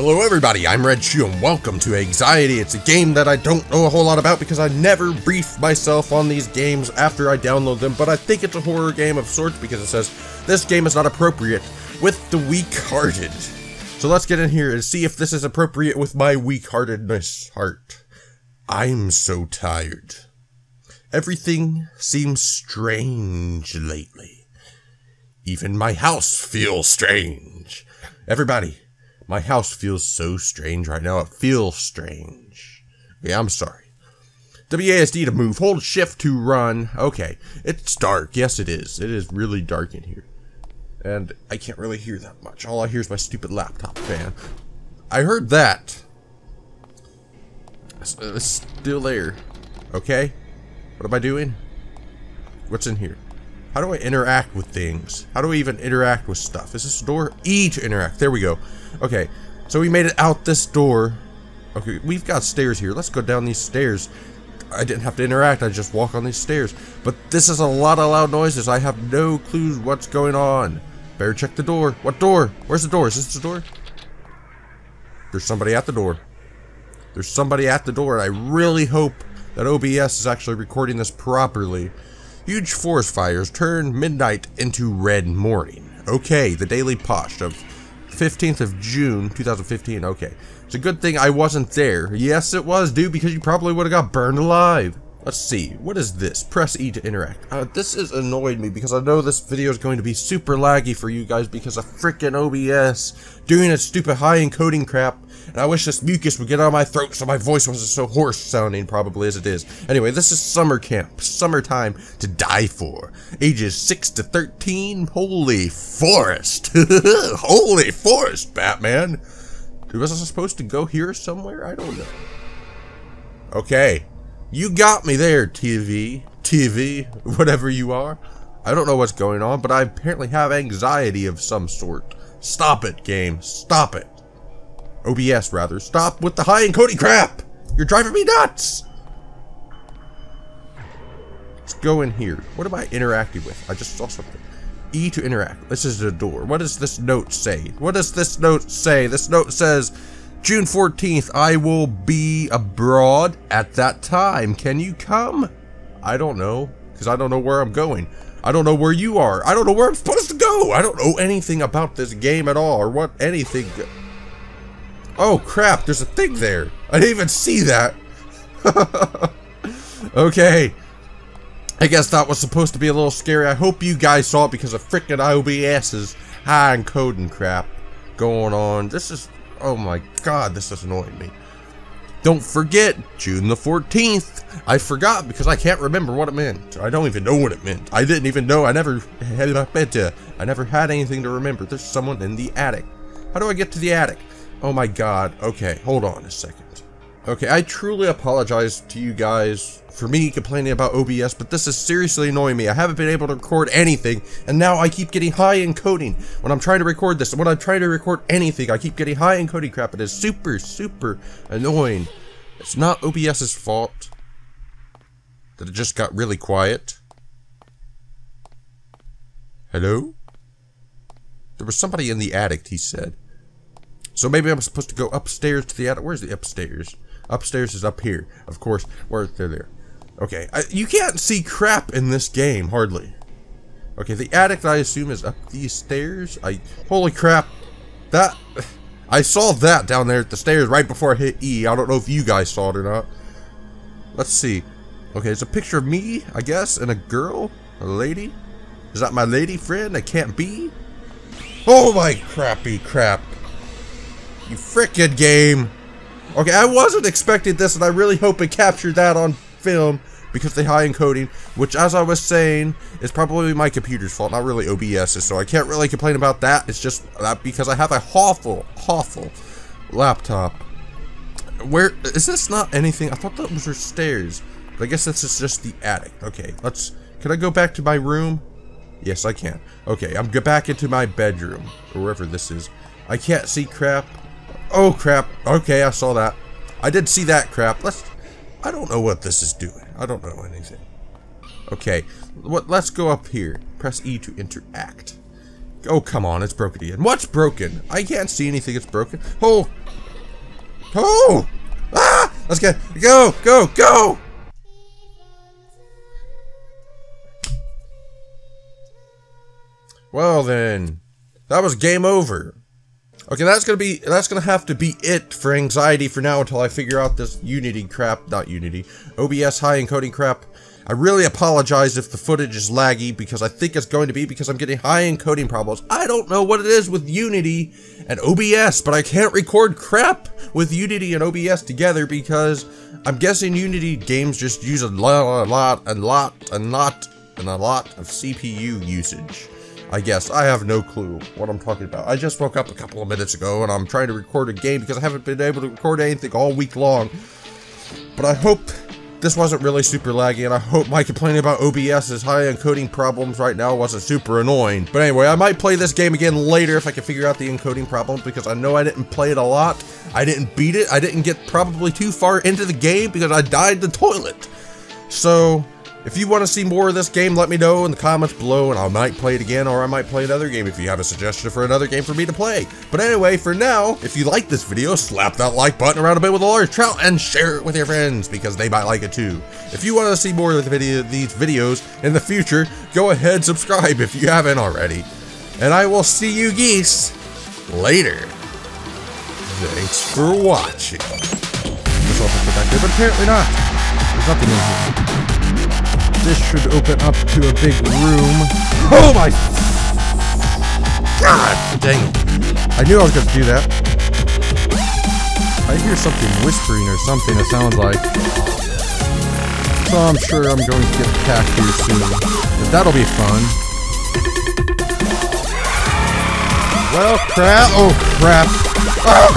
Hello everybody, I'm RedChu and welcome to Anxiety. It's a game that I don't know a whole lot about because I never brief myself on these games after I download them, but I think it's a horror game of sorts because it says, this game is not appropriate with the weak-hearted. So let's get in here and see if this is appropriate with my weak-heartedness heart. I'm so tired. Everything seems strange lately. Even my house feels strange. Everybody. My house feels so strange right now. It feels strange. Yeah, I'm sorry. WASD to move. Hold shift to run. Okay. It's dark. Yes, it is. It is really dark in here. And I can't really hear that much. All I hear is my stupid laptop fan. I heard that. It's still there. Okay. What am I doing? What's in here? How do I interact with things? How do I even interact with stuff? Is this door? E to interact. There we go. Okay, so we made it out this door. Okay, we've got stairs here. Let's go down these stairs. I didn't have to interact. I just walk on these stairs. But this is a lot of loud noises. I have no clue what's going on. Better check the door. What door? Where's the door? Is this the door? There's somebody at the door. There's somebody at the door. I really hope that OBS is actually recording this properly. Huge forest fires turn midnight into red morning. Okay, the daily posh of 15th of June 2015. Okay, it's a good thing I wasn't there. Yes, it was, dude, because you probably would have got burned alive. Let's see, what is this? Press E to interact. This has annoyed me because I know this video is going to be super laggy for you guys because of freaking OBS doing its stupid high encoding crap. And I wish this mucus would get out of my throat so my voice wasn't so hoarse sounding probably as it is. Anyway, this is summer camp. Summertime to die for. Ages 6 to 13. Holy forest. Holy forest, Batman. Dude, was I supposed to go here somewhere? I don't know. Okay. You got me there, TV, whatever you are. I don't know what's going on, but I apparently have anxiety of some sort. Stop it, game. Stop it. OBS, rather. Stop with the high encoding crap! You're driving me nuts! Let's go in here. What am I interacting with? I just saw something. E to interact. This is the door. What does this note say? What does this note say? This note says... June 14th, I will be abroad at that time. Can you come? I don't know, because I don't know where I'm going. I don't know where you are. I don't know where I'm supposed to go. I don't know anything about this game at all, or what anything. Oh, crap, there's a thing there. I didn't even see that. Okay. I guess that was supposed to be a little scary. I hope you guys saw it because of frickin' OBS's high encoding crap going on. This is... Oh my god, this is annoying me. Don't forget, June the 14th. I forgot because I can't remember what it meant. I don't even know what it meant. I didn't even know. I never had anything to remember. There's someone in the attic. How do I get to the attic? Oh my god. Okay, hold on a second. Okay, I truly apologize to you guys for me complaining about OBS, but this is seriously annoying me. I haven't been able to record anything, and now I keep getting high encoding when I'm trying to record this. And when I'm trying to record anything, I keep getting high encoding crap. It is super, super annoying. It's not OBS's fault that it just got really quiet. Hello? There was somebody in the attic, he said. So maybe I'm supposed to go upstairs to the attic. Where's the upstairs? Upstairs is up here, of course. Where they're there. Okay, you can't see crap in this game hardly. Okay, the attic I assume is up these stairs. Holy crap! That I saw that down there at the stairs right before I hit E. I don't know if you guys saw it or not. Let's see. Okay, it's a picture of me, I guess, and a girl, a lady. Is that my lady friend? I can't be. Oh my crappy crap! You frickin' game! Okay, I wasn't expecting this, and I really hope it captured that on film because the high encoding, which, as I was saying, is probably my computer's fault, not really OBS's, so I can't really complain about that. It's just that because I have a awful laptop. Where is this? Not anything? I thought that was her stairs, but I guess this is just the attic. Okay, let's. Can I go back to my room? Yes, I can. Okay, I'm going back into my bedroom or wherever this is. I can't see crap. Oh crap, okay, I saw that. I did see that crap. I don't know what this is doing. I don't know anything. Okay, let's go up here. Press E to interact. Oh, come on, it's broken again. What's broken? I can't see anything, it's broken. Oh, Oh! Ah! Let's get go! Go! Go! Well then, that was game over. Okay, that's gonna have to be it for Anxiety for now until I figure out this Unity crap, not Unity, OBS high encoding crap. I really apologize if the footage is laggy because I think it's going to be because I'm getting high encoding problems. I don't know what it is with Unity and OBS, but I can't record crap with Unity and OBS together because I'm guessing Unity games just use a lot of CPU usage. I guess. I have no clue what I'm talking about. I just woke up a couple of minutes ago and I'm trying to record a game because I haven't been able to record anything all week long. But I hope this wasn't really super laggy, and I hope my complaining about OBS's high encoding problems right now wasn't super annoying. But anyway, I might play this game again later if I can figure out the encoding problem, because I know I didn't play it a lot. I didn't beat it. I didn't get probably too far into the game because I died the toilet. So if you want to see more of this game, let me know in the comments below, and I might play it again, or I might play another game if you have a suggestion for another game for me to play. But anyway, for now, if you like this video, slap that like button around a bit with a large trout and share it with your friends, because they might like it too. If you want to see more of the these videos in the future, go ahead, subscribe if you haven't already. And I will see you geese later. Thanks for watching. This one's productive, but apparently not. There's nothing in here. This should open up to a big room. Oh my God, dang it. I knew I was gonna do that. I hear something whispering or something, it sounds like. So I'm sure I'm going to get attacked here soon. But that'll be fun. Well, crap. Oh, crap. Oh.